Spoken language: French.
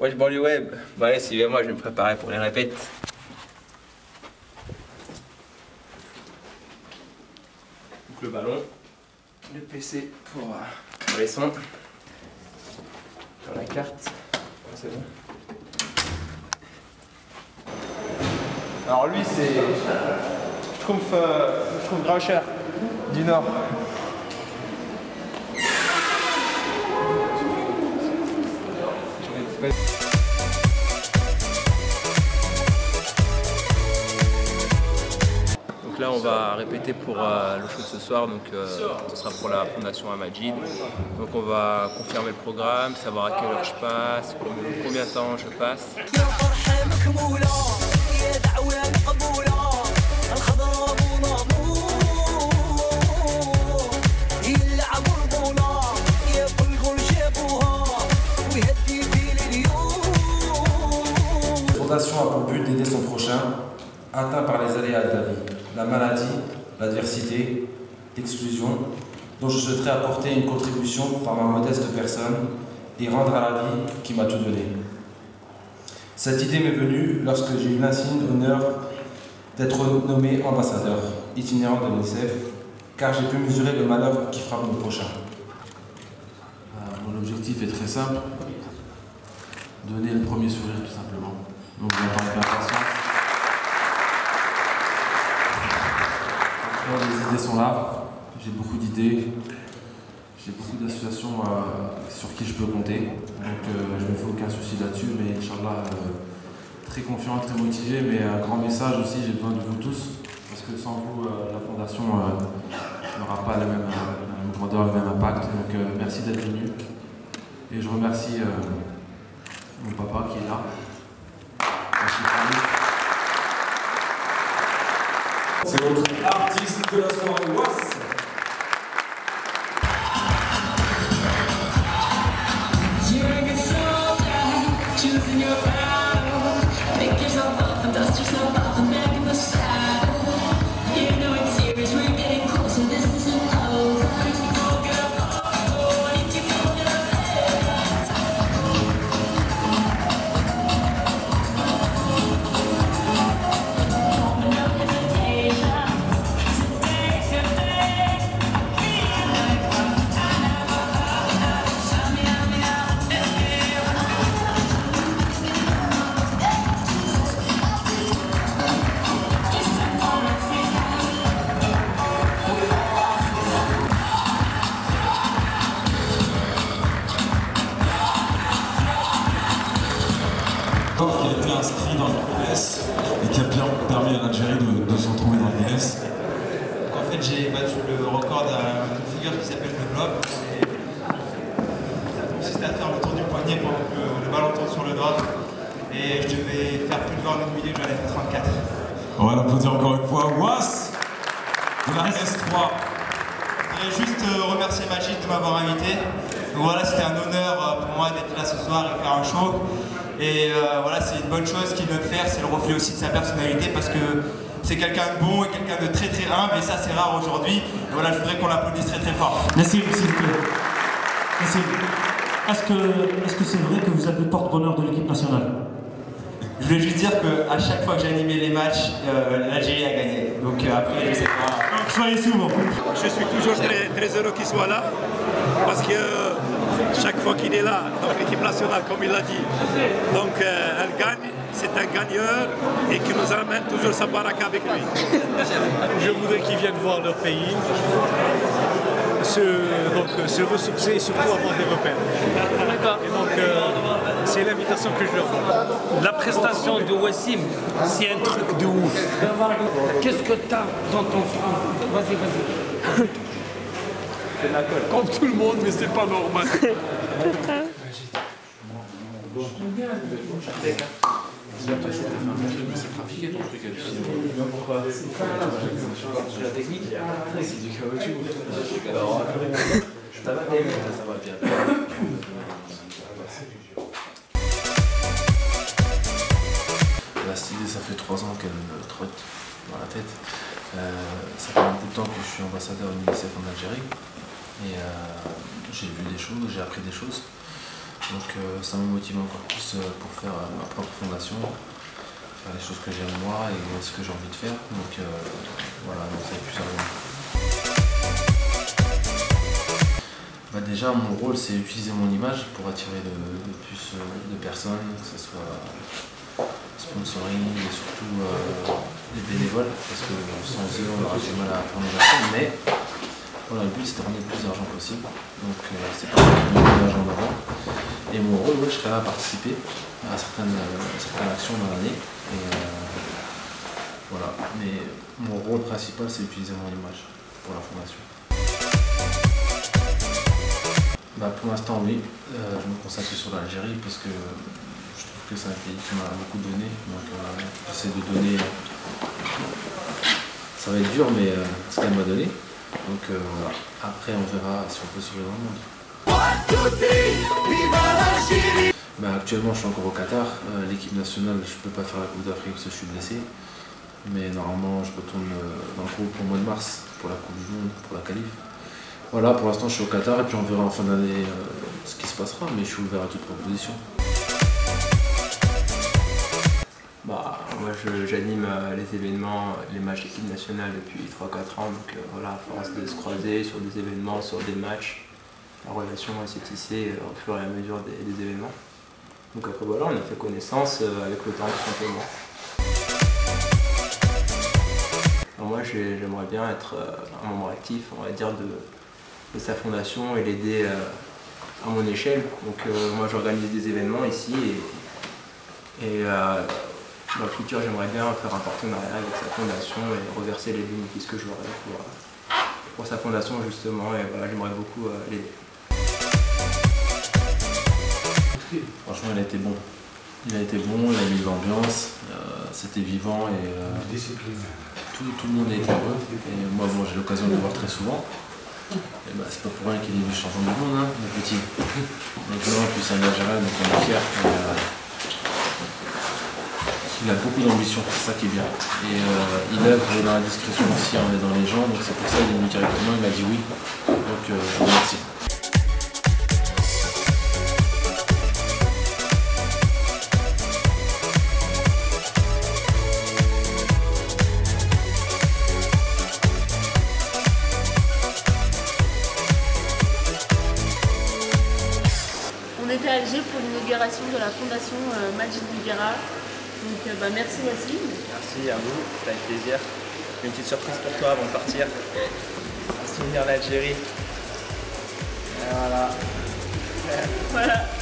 Wesh Banlieue Web. Bah allez, suivez-moi, je vais me préparer pour les répètes. Donc le ballon, le PC pour les sons, dans la carte, oh, c'est bon. Alors lui c'est Schtroumpf Groucher du Nord. Donc là on va répéter pour le show de ce soir, donc ce sera pour la Fondation à Madjid. Donc on va confirmer le programme, savoir à quelle heure je passe, combien de temps je passe. La Fondation a pour but d'aider son prochain, atteint par les aléas de la vie, la maladie, l'adversité, l'exclusion, dont je souhaiterais apporter une contribution par ma modeste personne et rendre à la vie qui m'a tout donné. Cette idée m'est venue lorsque j'ai eu l'insigne honneur d'être nommé ambassadeur itinérant de l'UNICEF, car j'ai pu mesurer le malheur qui frappe nos prochains. Mon objectif est très simple, donner le premier sourire tout simplement. Donc j'attends avec impatience. Après, les idées sont là, j'ai beaucoup d'idées, j'ai beaucoup d'associations sur qui je peux compter, donc je ne me fais aucun souci là-dessus, mais Inch'Allah, très confiant, très motivé, mais un grand message aussi, j'ai besoin de vous tous, parce que sans vous, la Fondation n'aura pas la même grandeur, le même impact, donc merci d'être venu, et je remercie mon papa qui est là. C'est votre artiste de la soirée, Wassim. Qui a été inscrit dans le NS et qui a bien permis à l'Algérie de se retrouver dans le NS. En fait, j'ai battu le record d'une figure qui s'appelle The Blob. Ça consiste à faire le tour du poignet pour que le ballon tourne sur le doigt. Et je devais faire plus de 20 minutes, j'en ai fait 34. On va l'applaudir encore une fois. Wass de la NS3. Je voulais juste remercier Magic de m'avoir invité. Donc voilà, c'était un honneur pour moi d'être là ce soir et faire un show. Et voilà, c'est une bonne chose qu'il veut faire, c'est le reflet aussi de sa personnalité parce que c'est quelqu'un de bon et quelqu'un de très très humble et ça c'est rare aujourd'hui. Voilà, je voudrais qu'on l'applaudisse très très fort. Merci, merci. Merci. Est-ce que c'est vrai que vous êtes le porte-bonheur de l'équipe nationale? Je voulais juste dire qu'à chaque fois que j'animais les matchs, l'Algérie a gagné. Donc après, je sais pas. Donc soyez souvent. Je suis toujours très, très heureux qu'il soit là parce que. Chaque fois qu'il est là, donc l'équipe nationale, comme il l'a dit, donc elle gagne, c'est un gagneur et qui nous amène toujours sa baraka avec lui. Je voudrais qu'ils viennent voir leur pays, se ressourcer et surtout avoir des repères. Et donc c'est l'invitation que je leur fais. La prestation de Wassim, c'est un truc de ouf. Qu'est-ce que t'as dans ton front? Vas-y, vas-y. Comme tout le monde, mais c'est pas normal. C'est trafiqué ton truc. Pourquoi? C'est la technique. C'est du caoutchouc. Alors, ça va bien. La stylée, ça fait 3 ans qu'elle me trotte dans la tête. Ça fait beaucoup de temps que je suis ambassadeur de l'UNICEF en Algérie. Et j'ai vu des choses, j'ai appris des choses. Donc ça me motive encore plus pour faire ma propre fondation, faire les choses que j'aime moi et ce que j'ai envie de faire. Donc voilà, donc ça y est plus sérieux. Bah, déjà mon rôle c'est utiliser mon image pour attirer de plus de personnes, que ce soit sponsoring et surtout les bénévoles, parce que sans eux on aura du mal à prendre l'action, mais voilà, le but c'est de ramener le plus d'argent possible. Donc c'est pas l'argent d'avant. Et mon rôle, ouais, je serai là à participer à certaines actions dans l'année. Voilà. Mais mon rôle principal, c'est d'utiliser mon image pour la fondation. Bah, pour l'instant, oui. Je me consacre sur l'Algérie parce que je trouve que c'est un pays qui m'a beaucoup donné. Donc j'essaie de donner... Ça va être dur, mais ce qu'elle m'a donné. Donc voilà. Après, on verra si on peut sauver dans le monde. Bah, actuellement je suis encore au Qatar, l'équipe nationale je peux pas faire la Coupe d'Afrique parce que je suis blessé, mais normalement je retourne dans le groupe au mois de mars pour la Coupe du Monde, pour la qualif. Voilà, pour l'instant je suis au Qatar et puis on verra en fin d'année ce qui se passera, mais je suis ouvert à toute proposition. Bah, moi j'anime les événements, les matchs d'équipe nationale depuis 3-4 ans, donc voilà, à force de se croiser sur des événements, sur des matchs. La relation s'est tissée au fur et à mesure des événements. Donc après voilà, on a fait connaissance avec le temps tout simplement. Alors moi j'aimerais bien être un membre actif, on va dire, de sa fondation et l'aider à mon échelle. Donc moi j'organise des événements ici et dans le futur j'aimerais bien faire un partenariat avec sa fondation et reverser les bénéfices que j'aurai pour sa fondation justement, et voilà, j'aimerais beaucoup l'aider. Franchement, il a été bon. Il a été bon, il a mis l'ambiance, c'était vivant et tout le monde a été heureux. Et moi, bon, j'ai l'occasion de le voir très souvent. Et bah, c'est pas pour rien qu'il est du changement du monde, hein, le petit. Donc là, en plus, c'est un Algérien, donc on est fiers. Il a beaucoup d'ambition, c'est ça qui est bien. Et il œuvre dans la discrétion aussi, on est dans les gens, donc c'est pour ça qu'il est venu directement, il m'a dit oui. Donc je vous remercie. On était à Alger pour l'inauguration de la fondation Madjid Bougherra. Donc bah, merci Wassim. Merci à vous, ça a été plaisir. Une petite surprise pour toi avant de partir. Un souvenir d'Algérie. Voilà. Voilà.